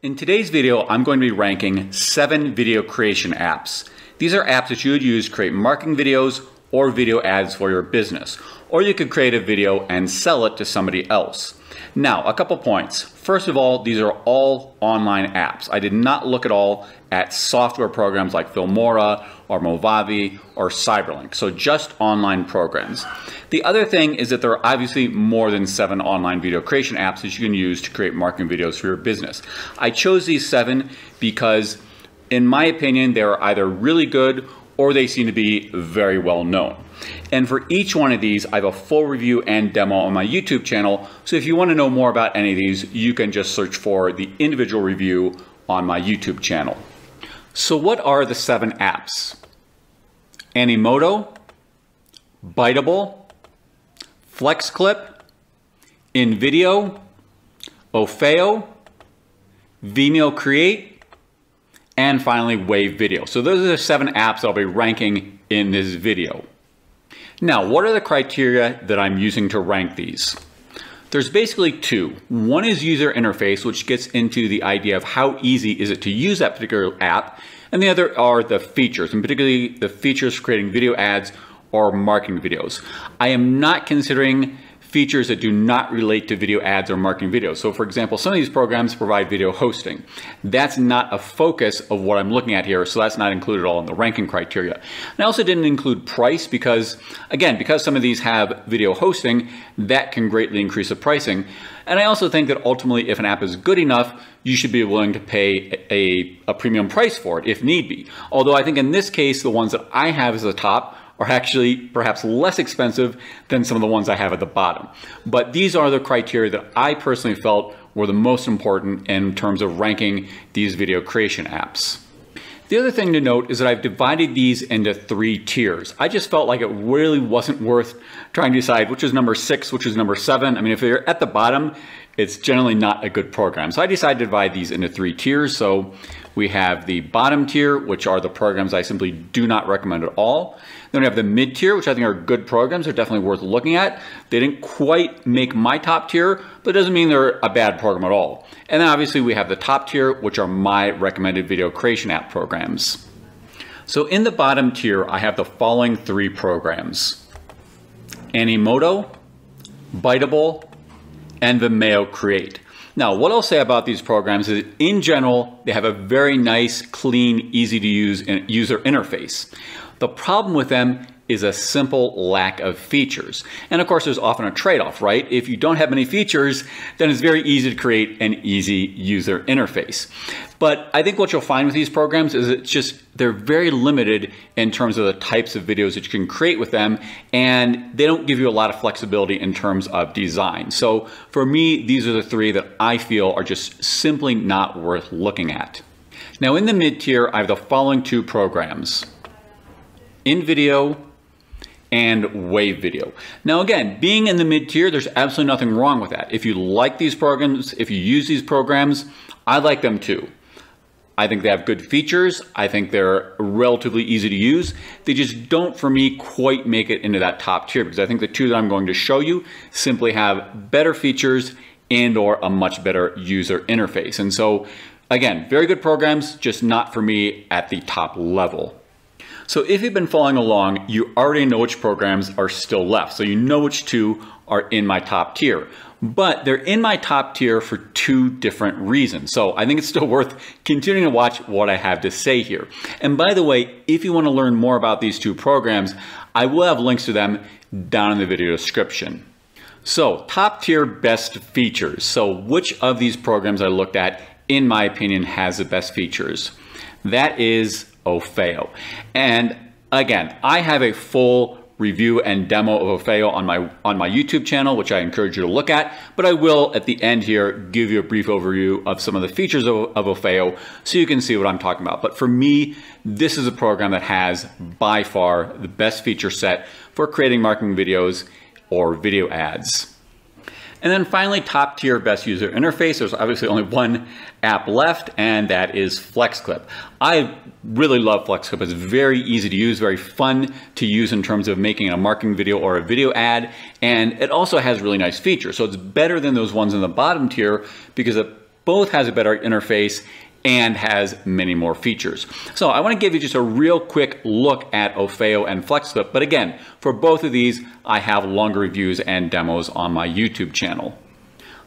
In today's video, I'm going to be ranking 7 video creation apps. These are apps that you would use to create marketing videos or video ads for your business, or you could create a video and sell it to somebody else. Now, a couple points. First of all, these are all online apps. I did not look at all at software programs like Filmora or Movavi or CyberLink, so just online programs. The other thing is that there are obviously more than 7 online video creation apps that you can use to create marketing videos for your business. I chose these 7 because, in my opinion, they are either really good or they seem to be very well known. And for each one of these, I have a full review and demo on my YouTube channel, so if you want to know more about any of these, you can just search for the individual review on my YouTube channel. So what are the 7 apps? Animoto, Biteable, FlexClip, InVideo, Offeo, Vimeo Create, and finally Wave Video. So those are the 7 apps I'll be ranking in this video. Now, what are the criteria that I'm using to rank these? There's basically 2. One is user interface, which gets into the idea of how easy is it to use that particular app, and the other are the features, and particularly the features for creating video ads or marketing videos. I am not considering features that do not relate to video ads or marketing videos. So for example, some of these programs provide video hosting. That's not a focus of what I'm looking at here, so that's not included at all in the ranking criteria. And I also didn't include price because, again, because some of these have video hosting, that can greatly increase the pricing. And I also think that ultimately, if an app is good enough, you should be willing to pay a premium price for it if need be. Although I think in this case, the ones that I have as the top are actually perhaps less expensive than some of the ones I have at the bottom. But these are the criteria that I personally felt were the most important in terms of ranking these video creation apps. The other thing to note is that I've divided these into 3 tiers. I just felt like it really wasn't worth trying to decide which is number 6, which is number 7. I mean, if you're at the bottom, it's generally not a good program. So I decided to divide these into 3 tiers. So we have the bottom tier, which are the programs I simply do not recommend at all. Then we have the mid tier, which I think are good programs. They're definitely worth looking at. They didn't quite make my top tier, but it doesn't mean they're a bad program at all. And then obviously we have the top tier, which are my recommended video creation app programs. So in the bottom tier, I have the following 3 programs: Animoto, Biteable, and Vimeo Create. Now, what I'll say about these programs is, in general, they have a very nice, clean, easy to use user interface. The problem with them is a simple lack of features. And of course, there's often a trade-off, right? If you don't have many features, then it's very easy to create an easy user interface. But I think what you'll find with these programs is it's just, they're very limited in terms of the types of videos that you can create with them, and they don't give you a lot of flexibility in terms of design. So for me, these are the 3 that I feel are just simply not worth looking at. Now in the mid-tier, I have the following 2 programs: InVideo and Wave Video. Now again, being in the mid-tier, there's absolutely nothing wrong with that. If you like these programs, if you use these programs, I like them too. I think they have good features. I think they're relatively easy to use. They just don't, for me, quite make it into that top tier, because I think the 2 that I'm going to show you simply have better features and or a much better user interface. And so again, very good programs, just not for me at the top level. So if you've been following along, you already know which programs are still left. So you know which 2 are in my top tier. But they're in my top tier for 2 different reasons. So I think it's still worth continuing to watch what I have to say here. And by the way, if you want to learn more about these 2 programs, I will have links to them down in the video description. So top tier best features. So which of these programs I looked at, in my opinion, has the best features? That is Offeo. And again, I have a full review and demo of Offeo on my YouTube channel, which I encourage you to look at, but I will at the end here give you a brief overview of some of the features of Offeo so you can see what I'm talking about. But for me, this is a program that has by far the best feature set for creating marketing videos or video ads. And then finally, top tier best user interface. There's obviously only one app left, and that is FlexClip. I really love FlexClip. It's very easy to use, very fun to use in terms of making a marketing video or a video ad. And it also has really nice features. So it's better than those ones in the bottom tier because it both has a better interface and has many more features. So I want to give you just a real quick look at Offeo and FlexClip, but again, for both of these, I have longer reviews and demos on my YouTube channel.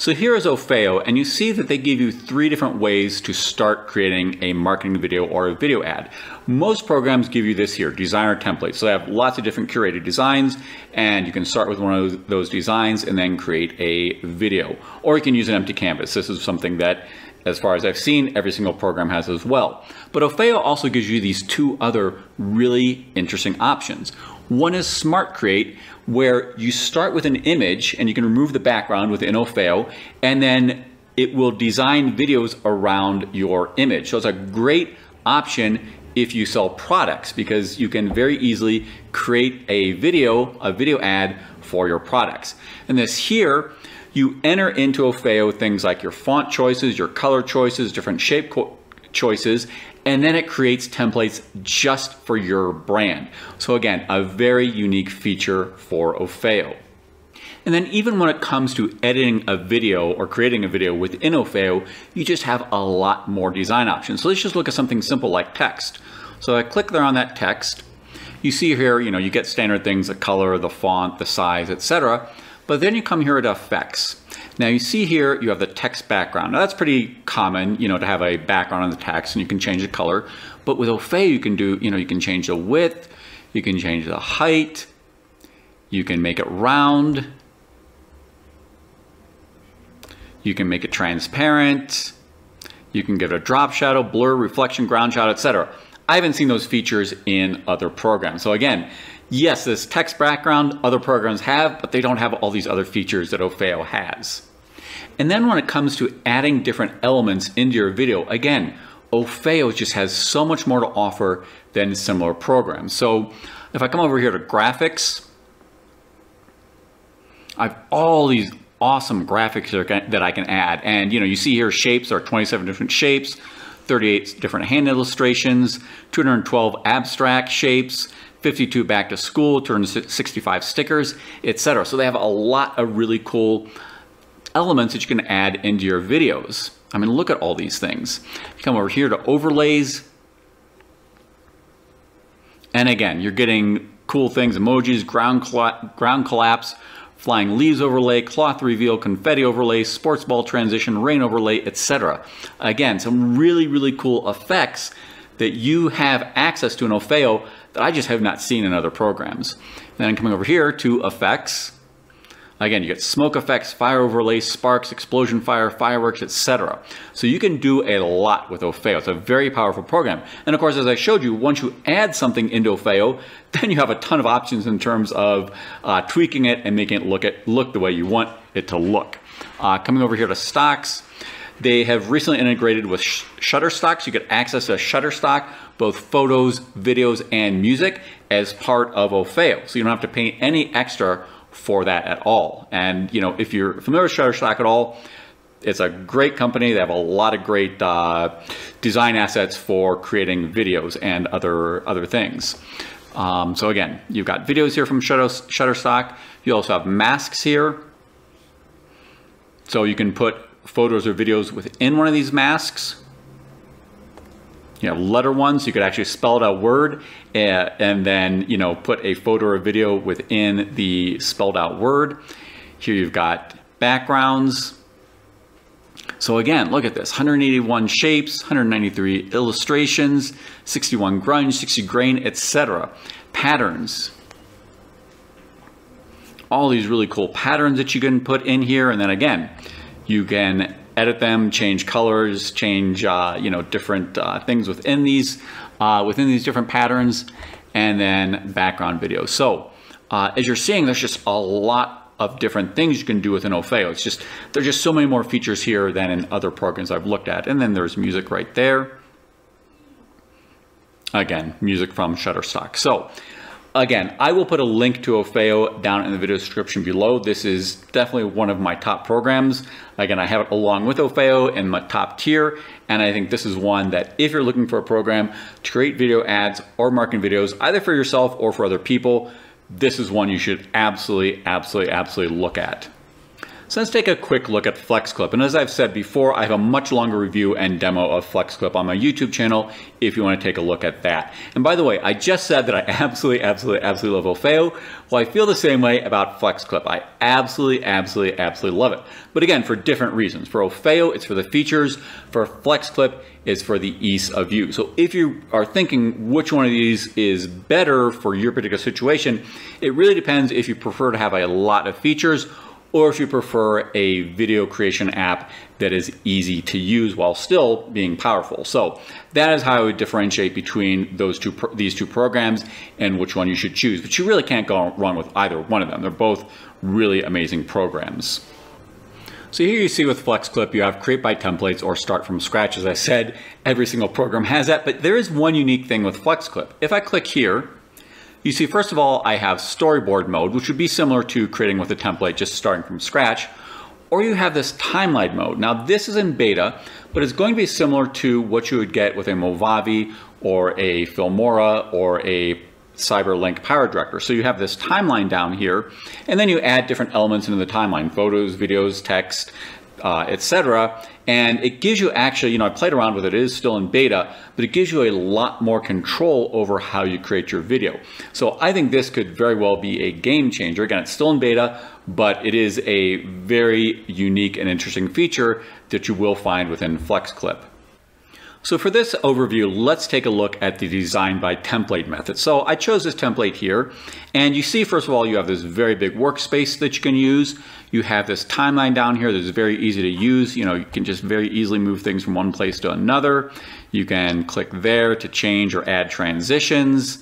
So here is Offeo, and you see that they give you three different ways to start creating a marketing video or a video ad. Most programs give you this here, designer templates. So they have lots of different curated designs, and you can start with one of those designs and then create a video. Or you can use an empty canvas. This is something that, as far as I've seen, every single program has as well. But Offeo also gives you these two other really interesting options. One is Smart Create, where you start with an image and you can remove the background within Offeo, and then it will design videos around your image. So it's a great option if you sell products, because you can very easily create a video ad for your products. And this here, you enter into Offeo things like your font choices, your color choices, different shape choices, and then it creates templates just for your brand. So again, a very unique feature for Offeo. And then even when it comes to editing a video or creating a video within Offeo, you just have a lot more design options. So let's just look at something simple like text. So I click there on that text. You see here, you know, you get standard things, the color, the font, the size, etc. But then you come here to effects. Now you see here, you have the text background. Now that's pretty common, to have a background on the text, and you can change the color. But with Offeo, you can do, you can change the width, you can change the height, you can make it round, you can make it transparent, you can give it a drop shadow, blur, reflection, ground shadow, etc. I haven't seen those features in other programs. So again, yes, this text background other programs have, but they don't have all these other features that Offeo has. And then when it comes to adding different elements into your video, again, Offeo just has so much more to offer than similar programs. So if I come over here to graphics, I've all these awesome graphics that I can add. And you see here shapes, there are 27 different shapes, 38 different hand illustrations, 212 abstract shapes, 52 back to school, 265 stickers, etc. So they have a lot of really cool elements that you can add into your videos. I mean, look at all these things. You come over here to overlays. And again, you're getting cool things, emojis, ground collapse, flying leaves overlay, cloth reveal, confetti overlay, sports ball transition, rain overlay, etc. Again, some really, really cool effects that you have access to in Offeo that I just have not seen in other programs. And then coming over here to effects. Again, you get smoke effects, fire overlay, sparks, explosion fire, fireworks, etc. So you can do a lot with Offeo. It's a very powerful program. And of course, as I showed you, once you add something into Offeo, then you have a ton of options in terms of tweaking it and making it look the way you want it to look. Coming over here to stocks. They have recently integrated with Shutterstock, so you get access to Shutterstock, both photos, videos, and music as part of Offeo. So you don't have to pay any extra for that at all. And if you're familiar with Shutterstock at all, it's a great company. They have a lot of great design assets for creating videos and other things. So again, you've got videos here from Shutterstock. You also have masks here. So you can put photos or videos within one of these masks. You have letter ones, so you could actually spell out a word and then, put a photo or video within the spelled out word. Here you've got backgrounds. So again, look at this, 181 shapes, 193 illustrations, 61 grunge, 60 grain, etc. Patterns. All these really cool patterns that you can put in here, and then again, you can edit them, change colors, change different things within these different patterns, and then background videos. So as you're seeing, there's just a lot of different things you can do within Offeo. It's just there's just so many more features here than in other programs I've looked at. And then there's music right there. Again, music from Shutterstock. So. Again, I will put a link to Offeo down in the video description below. This is definitely one of my top programs. Again, I have it along with Offeo in my top tier, and I think this is one that if you're looking for a program to create video ads or marketing videos, either for yourself or for other people, this is one you should absolutely, absolutely, absolutely look at. So let's take a quick look at FlexClip. And as I've said before, I have a much longer review and demo of FlexClip on my YouTube channel if you want to take a look at that. And by the way, I just said that I absolutely love Offeo. Well, I feel the same way about FlexClip. I absolutely love it. But again, for different reasons. For Offeo, it's for the features. For FlexClip, it's for the ease of use. So if you are thinking which one of these is better for your particular situation, it really depends if you prefer to have a lot of features or if you prefer a video creation app that is easy to use while still being powerful. So that is how I would differentiate between these two programs and which one you should choose. But you really can't go wrong with either one of them. They're both really amazing programs. So here you see with FlexClip, you have create by templates or start from scratch. As I said, every single program has that, but there is one unique thing with FlexClip. If I click here, you see, first of all, I have storyboard mode, which would be similar to creating with a template, just starting from scratch, or you have this timeline mode. Now this is in beta, but it's going to be similar to what you would get with a Movavi or a Filmora or a CyberLink power director. So you have this timeline down here, and then you add different elements into the timeline, photos, videos, text, etc. And it gives you actually, I played around with it, it is still in beta, but it gives you a lot more control over how you create your video. So I think this could very well be a game changer. Again, it's still in beta, but it is a very unique and interesting feature that you will find within FlexClip. So for this overview, let's take a look at the design by template method. So I chose this template here, and you see, first of all, you have this very big workspace that you can use. You have this timeline down here that is very easy to use. You can just very easily move things from one place to another. You can click there to change or add transitions.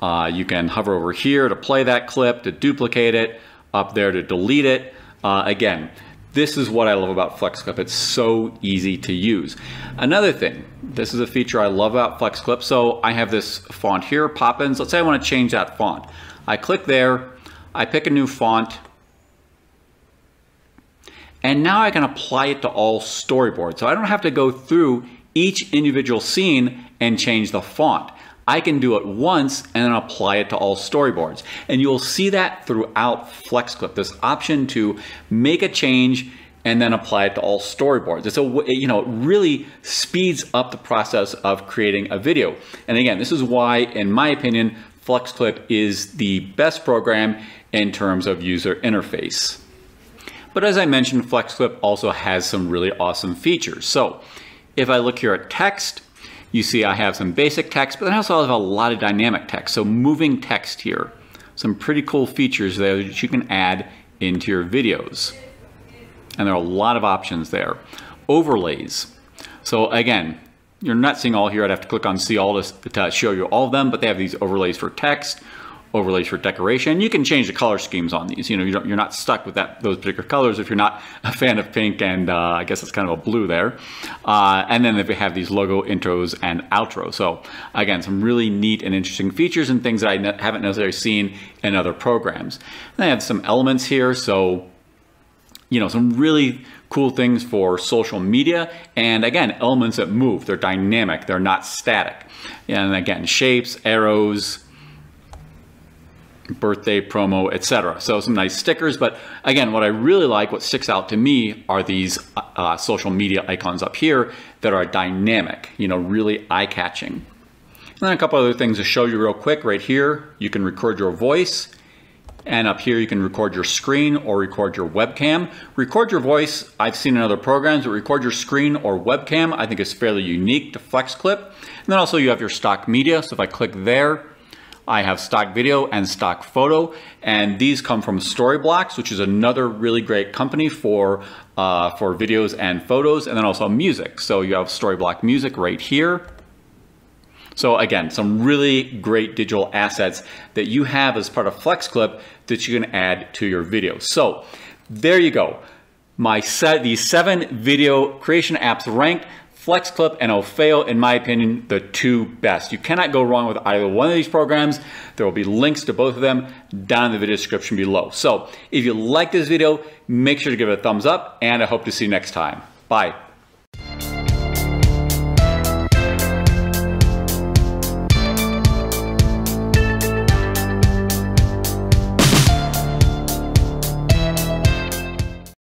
You can hover over here to play that clip, to duplicate it, up there to delete it. Again, this is what I love about FlexClip. It's so easy to use. Another thing, this is a feature I love about FlexClip. So I have this font here, Poppins. Let's say I want to change that font. I click there, I pick a new font, and now I can apply it to all storyboards. So I don't have to go through each individual scene and change the font. I can do it once and then apply it to all storyboards. And you'll see that throughout FlexClip, this option to make a change and then apply it to all storyboards. It's a, it really speeds up the process of creating a video. And again, this is why, in my opinion, FlexClip is the best program in terms of user interface. But as I mentioned, FlexClip also has some really awesome features. So if I look here at text, you see I have some basic text, but then I also have a lot of dynamic text. So moving text here, some pretty cool features there that you can add into your videos. And there are a lot of options there. Overlays. So again, you're not seeing all here. I'd have to click on see all to show you all of them, but they have these overlays for text, overlays for decoration. You can change the color schemes on these. You're not stuck with those particular colors if you're not a fan of pink, and I guess it's kind of a blue there. And then they have these logo intros and outros. So again, some really neat and interesting features and things that I haven't necessarily seen in other programs. And I have some elements here. So, some really cool things for social media, and again, elements that move. They're dynamic, they're not static. And again, shapes, arrows, birthday promo, etc. So some nice stickers, but again, what I really like, what sticks out to me, are these social media icons up here that are dynamic, really eye-catching. And then a couple other things to show you real quick. Right here, you can record your voice, and up here you can record your screen or record your webcam. Record your voice, I've seen in other programs, but record your screen or webcam, I think, is fairly unique to FlexClip. And then also you have your stock media, so if I click there, I have stock video and stock photo, and these come from Storyblocks, which is another really great company for videos and photos, and then also music. So you have Storyblock music right here. So again, some really great digital assets that you have as part of FlexClip that you can add to your video. So there you go. These 7 video creation apps ranked. FlexClip and Offeo, in my opinion, the 2 best. You cannot go wrong with either one of these programs. There will be links to both of them down in the video description below. So if you like this video, make sure to give it a thumbs up, and I hope to see you next time. Bye.